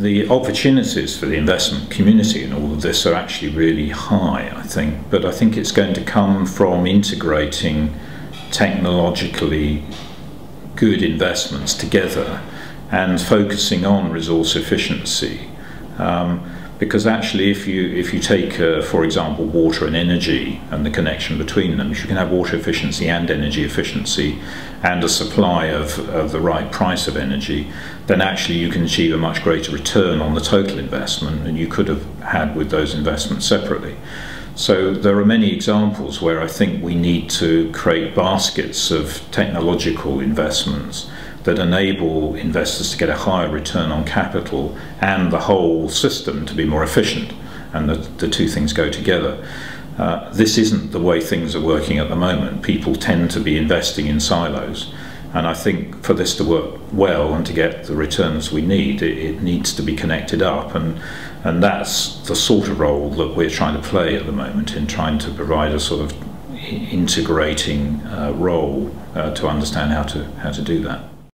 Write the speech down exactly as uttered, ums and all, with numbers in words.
the opportunities for the investment community in all of this are actually really high, I think, but I think it's going to come from integrating technologically good investments together and focusing on resource efficiency. Um, because actually if you, if you take, uh, for example, water and energy and the connection between them, you can have water efficiency and energy efficiency and a supply of, of the right price of energy, then actually you can achieve a much greater return on the total investment than you could have had with those investments separately. So there are many examples where I think we need to create baskets of technological investments that enable investors to get a higher return on capital and the whole system to be more efficient, and the, the two things go together. Uh, this isn't the way things are working at the moment. People tend to be investing in silos, and I think for this to work well and to get the returns we need, it, it needs to be connected up, and, and that's the sort of role that we're trying to play at the moment in trying to provide a sort of integrating uh, role uh, to understand how to, how to do that.